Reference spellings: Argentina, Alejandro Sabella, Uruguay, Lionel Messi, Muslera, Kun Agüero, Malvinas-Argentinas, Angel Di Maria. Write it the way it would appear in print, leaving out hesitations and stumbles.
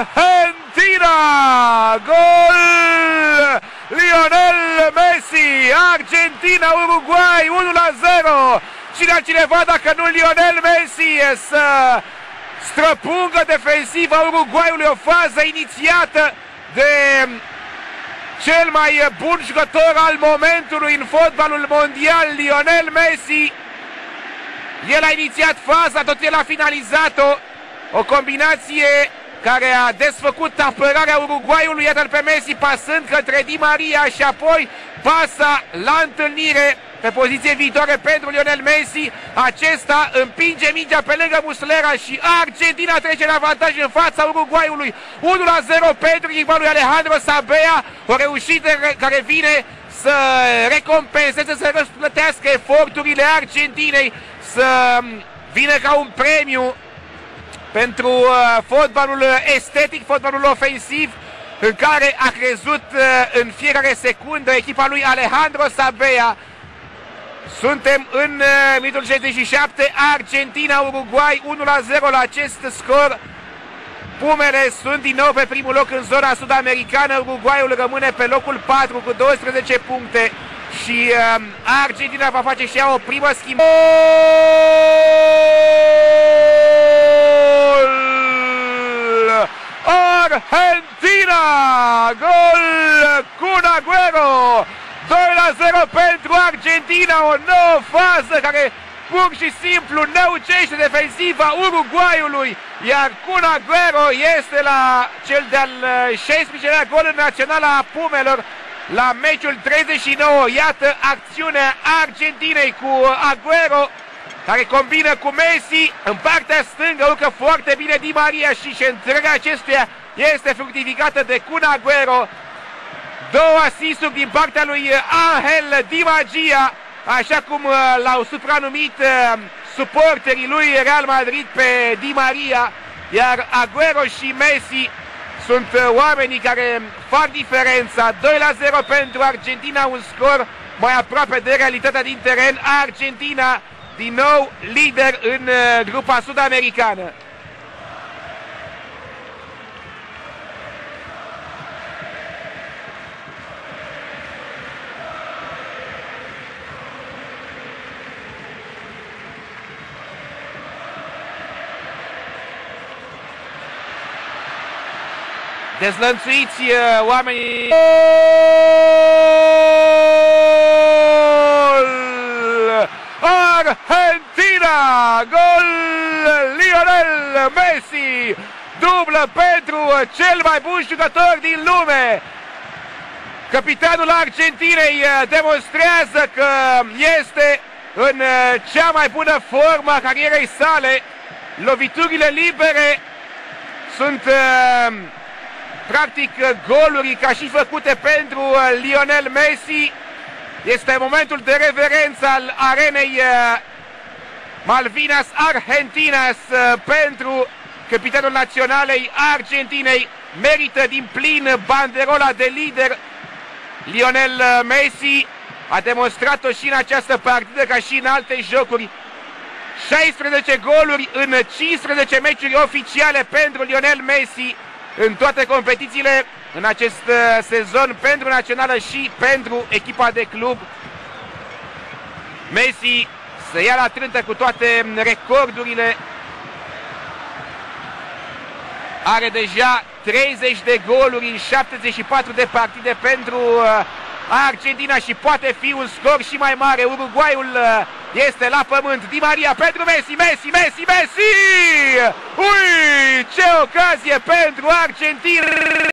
Argentina! Gol! Lionel Messi! Argentina, Uruguay, 1-0! Cine cineva, dacă nu Lionel Messi, să străpungă defensiva Uruguayului, o fază inițiată de cel mai bun jucător al momentului în fotbalul mondial, Lionel Messi. El a inițiat faza, tot el a finalizat-o. O combinație care a desfăcut apărarea Uruguayului. Iată-l pe Messi pasând către Di Maria și apoi pasa la întâlnire pe poziție viitoare pentru Lionel Messi. Acesta împinge mingea pe lângă Muslera și Argentina trece în avantaj în fața Uruguayului. 1-0 pentru echipa lui Alejandro Sabella. O reușită care vine să recompenseze, să răsplătească eforturile Argentinei, să vină ca un premiu pentru fotbalul estetic, fotbalul ofensiv în care a crezut în fiecare secundă echipa lui Alejandro Sabella. Suntem în minutul 67, Argentina-Uruguay, 1-0 la acest scor. Pumele sunt din nou pe primul loc în zona sud-americană, Uruguayul rămâne pe locul 4 cu 12 puncte și Argentina va face și ea o primă schimbare. Argentina! Gol! Kun Agüero! 2-0 pentru Argentina, o nouă fază care pur și simplu năucește defensiva Uruguayului, iar Kun Agüero este la cel de-al 16-lea gol în naționala a Pumelor, la meciul 39, iată acțiunea Argentinei cu Agüero, care combină cu Messi, în partea stângă urcă foarte bine Di Maria și centrarea acestuia este fructificată de Kun Agüero. Două asisturi din partea lui Angel Di Maria, așa cum l-au supranumit suporterii lui Real Madrid pe Di Maria, iar Agüero și Messi sunt oamenii care fac diferența. 2-0 pentru Argentina, un scor mai aproape de realitatea din teren. Argentina din nou lider în grupa sud-americană. Dezlănțuiți oamenii. Gol! Argentina! Gol! Lionel Messi! Dublă pentru cel mai bun jucător din lume. Capitanul Argentinei demonstrează că este în cea mai bună formă a carierei sale. Loviturile libere sunt practic goluri ca și făcute pentru Lionel Messi. Este momentul de reverență al arenei Malvinas-Argentinas pentru capitanul naționalei Argentinei. Merită din plin banderola de lider. Lionel Messi a demonstrat-o și în această partidă ca și în alte jocuri. 16 goluri în 15 meciuri oficiale pentru Lionel Messi în toate competițiile în acest sezon, pentru națională și pentru echipa de club. Messi se ia la trântă cu toate recordurile. Are deja 30 de goluri în 74 de partide pentru Argentina și poate fi un scor și mai mare. Uruguayul este la pământ. Di Maria pentru Messi, Messi! Ui, ce ocazie pentru Argentina!